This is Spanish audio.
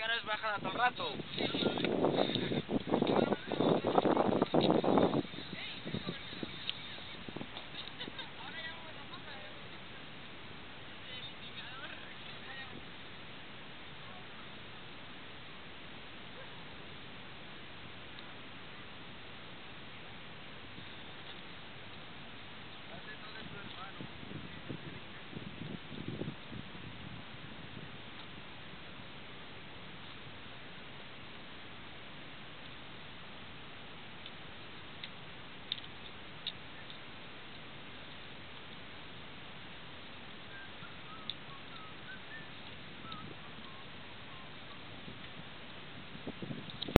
caras bajan a todo el rato.